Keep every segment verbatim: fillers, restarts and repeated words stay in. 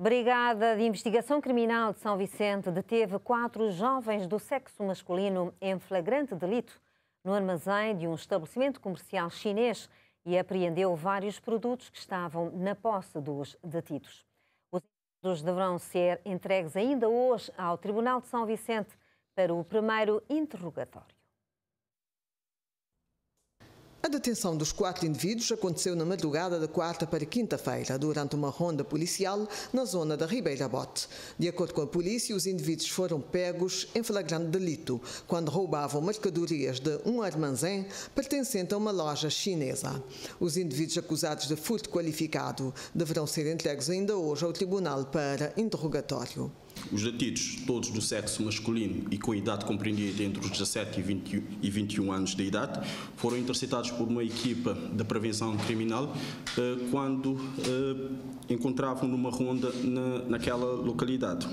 Brigada de Investigação Criminal de São Vicente deteve quatro jovens do sexo masculino em flagrante delito no armazém de um estabelecimento comercial chinês e apreendeu vários produtos que estavam na posse dos detidos. Os detidos deverão ser entregues ainda hoje ao Tribunal de São Vicente para o primeiro interrogatório. A detenção dos quatro indivíduos aconteceu na madrugada de quarta para quinta-feira, durante uma ronda policial na zona da Ribeira Bote. De acordo com a polícia, os indivíduos foram pegos em flagrante delito, quando roubavam mercadorias de um armazém pertencente a uma loja chinesa. Os indivíduos acusados de furto qualificado deverão ser entregues ainda hoje ao tribunal para interrogatório. Os detidos, todos do sexo masculino e com idade compreendida entre os dezassete e vinte e um anos de idade, foram interceptados por uma equipa da prevenção criminal quando encontravam numa ronda naquela localidade,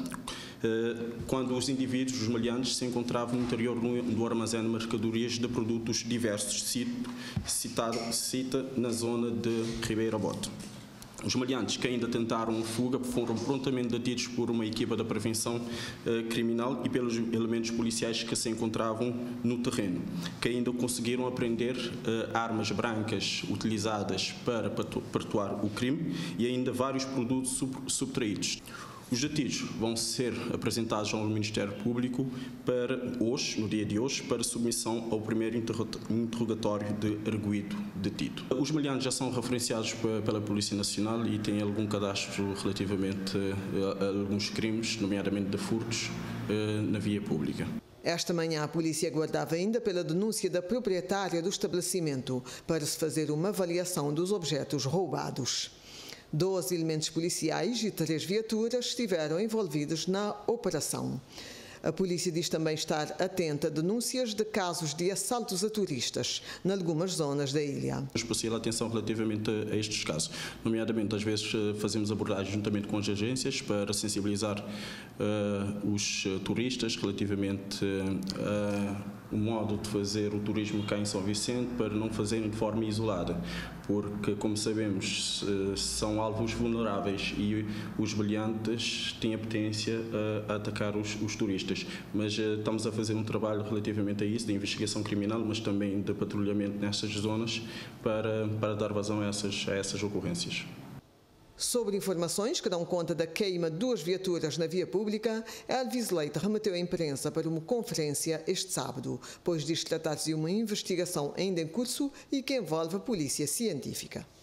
quando os indivíduos, os maleantes, se encontravam no interior do armazém de mercadorias de produtos diversos, cita na zona de Ribeira Bote. Os maleantes que ainda tentaram fuga foram prontamente detidos por uma equipa da prevenção eh, criminal e pelos elementos policiais que se encontravam no terreno, que ainda conseguiram apreender eh, armas brancas utilizadas para perpetuar o crime e ainda vários produtos sub subtraídos. Os detidos vão ser apresentados ao Ministério Público para hoje, no dia de hoje, para submissão ao primeiro interrogatório de arguido detido. Os maleantes já são referenciados pela Polícia Nacional e têm algum cadastro relativamente a alguns crimes, nomeadamente de furtos, na via pública. Esta manhã a polícia aguardava ainda pela denúncia da proprietária do estabelecimento para se fazer uma avaliação dos objetos roubados. Doze elementos policiais e três viaturas estiveram envolvidos na operação. A polícia diz também estar atenta a denúncias de casos de assaltos a turistas em algumas zonas da ilha. Especial atenção relativamente a estes casos. Nomeadamente, às vezes fazemos abordagens juntamente com as agências para sensibilizar uh, os turistas relativamente a... Uh, o modo de fazer o turismo cá em São Vicente para não fazerem de forma isolada, porque, como sabemos, são alvos vulneráveis e os maleantes têm a potência a atacar os, os turistas. Mas estamos a fazer um trabalho relativamente a isso, de investigação criminal, mas também de patrulhamento nessas zonas para, para dar vazão a essas, a essas ocorrências. Sobre informações que dão conta da queima de duas viaturas na via pública, Alves Leite remeteu à imprensa para uma conferência este sábado, pois diz tratar-se de uma investigação ainda em curso e que envolve a polícia científica.